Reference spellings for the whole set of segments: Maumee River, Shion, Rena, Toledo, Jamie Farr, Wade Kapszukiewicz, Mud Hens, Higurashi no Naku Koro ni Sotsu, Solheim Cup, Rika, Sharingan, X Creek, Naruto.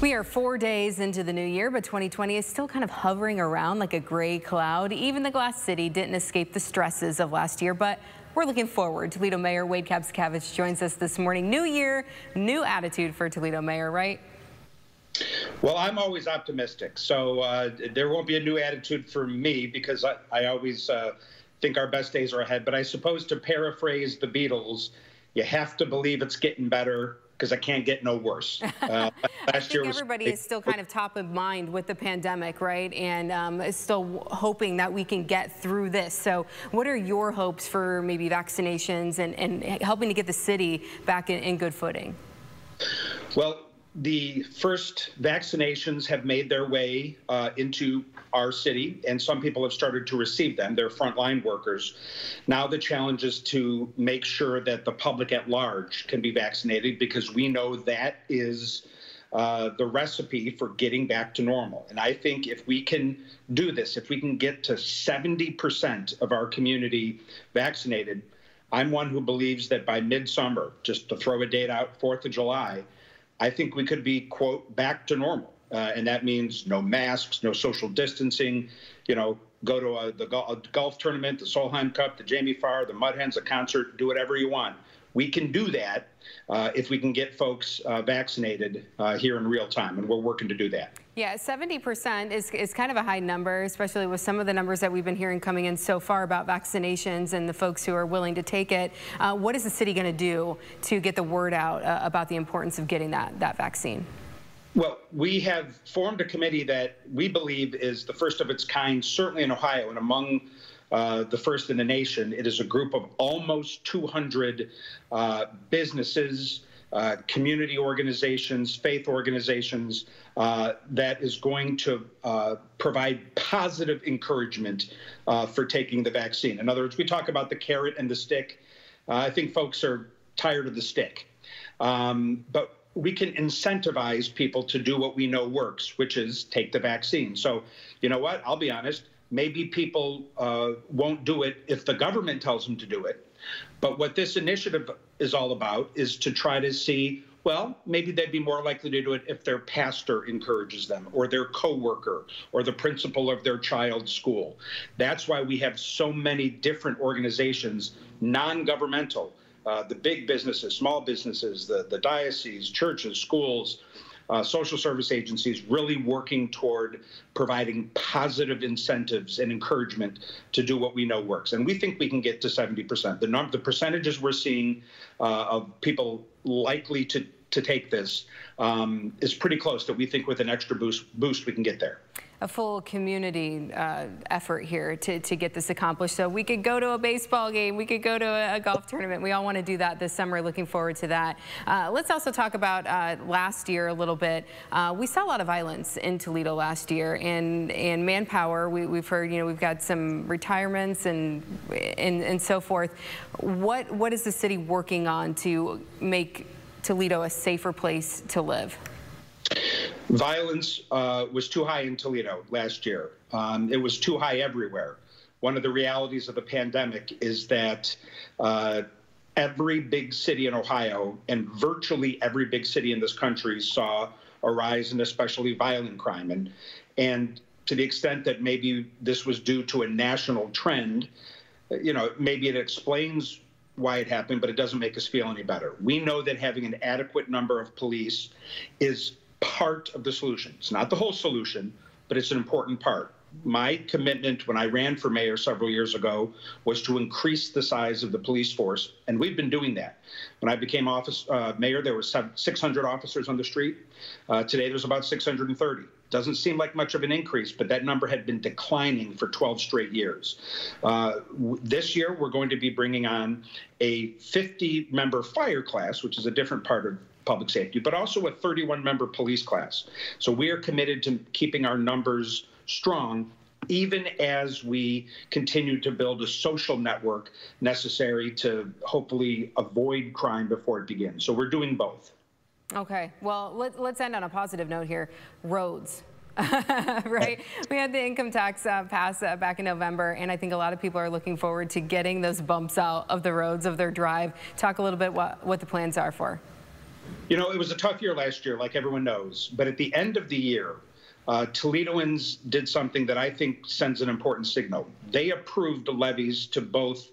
We are 4 days into the new year, but 2020 is still kind of hovering around like a gray cloud. Even the Glass City didn't escape the stresses of last year, but we're looking forward. Toledo Mayor Wade Kapszukiewicz joins us this morning. New year, new attitude for Toledo Mayor, right? Well, I'm always optimistic, so there won't be a new attitude for me because I always think our best days are ahead. But I suppose, to paraphrase the Beatles, you have to believe it's getting better, because I can't get no worse. Last year everybody is still kind of top of mind with the pandemic, right? And is still hoping that we can get through this. So what are your hopes for maybe vaccinations and helping to get the city back in good footing? Well, the first vaccinations have made their way into our city, and some people have started to receive them. They're frontline workers. Now the challenge is to make sure that the public at large can be vaccinated, because we know that is the recipe for getting back to normal. And I think if we can do this, if we can get to 70% of our community vaccinated, I'm one who believes that by midsummer, just to throw a date out, 4th of July, I think we could be, quote, back to normal. And that means no masks, no social distancing, you know, go to a golf tournament, the Solheim Cup, the Jamie Farr, the Mud Hens, a concert, do whatever you want. We can do that if we can get folks vaccinated here in real time, and we're working to do that. Yeah, 70% is kind of a high number, especially with some of the numbers that we've been hearing coming in so far about vaccinations and the folks who are willing to take it. What is the city going to do to get the word out about the importance of getting that vaccine? Well, we have formed a committee that we believe is the first of its kind, certainly in Ohio, and among the first in the nation. It is a group of almost 200 businesses, community organizations, faith organizations, that is going to provide positive encouragement for taking the vaccine. In other words, we talk about the carrot and the stick. I think folks are tired of the stick. But we can incentivize people to do what we know works, which is take the vaccine. So, you know what? I'll be honest. Maybe people won't do it if the government tells them to do it. But what this initiative is all about is to try to see, well, maybe they'd be more likely to do it if their pastor encourages them, or their coworker, or the principal of their child's school. That's why we have so many different organizations, non-governmental, the big businesses, small businesses, the diocese, churches, schools, social service agencies, really working toward providing positive incentives and encouragement to do what we know works. And we think we can get to 70%. The percentages we're seeing of people likely to take this is pretty close, that we think with an extra boost we can get there. A full community effort here to get this accomplished. So we could go to a baseball game, we could go to a golf tournament. We all want to do that this summer. Looking forward to that. Let's also talk about last year a little bit. We saw a lot of violence in Toledo last year, and manpower. We've heard, you know, we've got some retirements and so forth. What is the city working on to make Toledo a safer place to live? Violence was too high in Toledo last year. It was too high everywhere. One of the realities of the pandemic is that every big city in Ohio, and virtually every big city in this country, saw a rise in especially violent crime. And to the extent that maybe this was due to a national trend, you know, maybe it explains why it happened, but it doesn't make us feel any better. We know that having an adequate number of police is part of the solution. It's not the whole solution, but it's an important part. My commitment when I ran for mayor several years ago was to increase the size of the police force, and we've been doing that. When I became mayor, there were 600 officers on the street. Today, there's about 630. Doesn't seem like much of an increase, but that number had been declining for 12 straight years. This year, we're going to be bringing on a 50-member fire class, which is a different part of public safety, but also a 31-member police class. So we are committed to keeping our numbers strong, even as we continue to build a social network necessary to hopefully avoid crime before it begins. So we're doing both. Okay. Well, let's end on a positive note here. Roads. Right? We had the income tax pass back in November, and I think a lot of people are looking forward to getting those bumps out of the roads of their drive. Talk a little bit what the plans are for. You know, it was a tough year last year, like everyone knows. But at the end of the year, Toledoans did something that I think sends an important signal. They approved the levies to both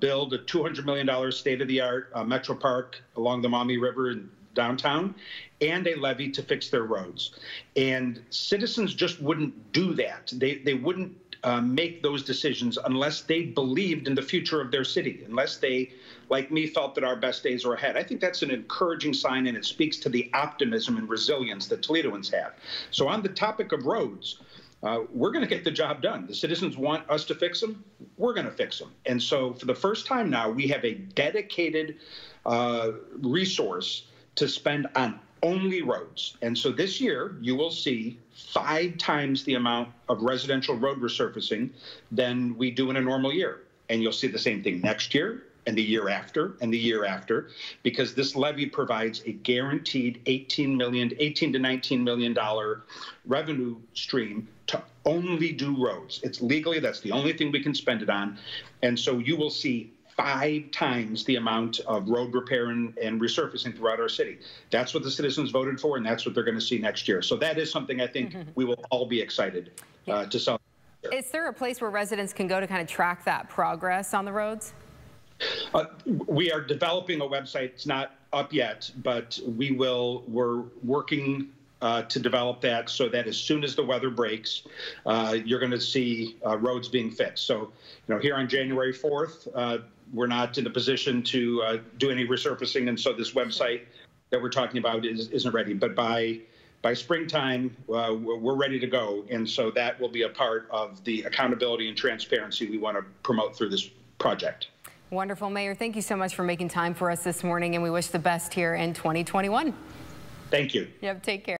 build a $200 million state-of-the-art metro park along the Maumee River in downtown, and a levy to fix their roads. And citizens just wouldn't do that. They wouldn't make those decisions unless they believed in the future of their city, unless they, like me, felt that our best days were ahead. I think that's an encouraging sign, and it speaks to the optimism and resilience that Toledoans have. So on the topic of roads, we're going to get the job done. The citizens want us to fix them. We're going to fix them. And so for the first time now, we have a dedicated resource to spend on only roads. And so this year, you will see 5 times the amount of residential road resurfacing than we do in a normal year. And you'll see the same thing next year, and the year after, and the year after, because this levy provides a guaranteed $18 to $19 million revenue stream to only do roads. It's legally, that's the only thing we can spend it on. And so you will see 5 times the amount of road repair and resurfacing throughout our city. That's what the citizens voted for, and that's what they're going to see next year. So that is something I think we will all be excited to solve. Is there a place where residents can go to kind of track that progress on the roads? We are developing a website. It's not up yet, but we will. We're working to develop that so that as soon as the weather breaks, you're going to see roads being fixed. So, you know, here on January 4th, we're not in a position to do any resurfacing, and so this website that we're talking about isn't ready. But by springtime, we're ready to go, and so that will be a part of the accountability and transparency we want to promote through this project. Wonderful, Mayor. Thank you so much for making time for us this morning, and we wish the best here in 2021. Thank you. Yep, take care.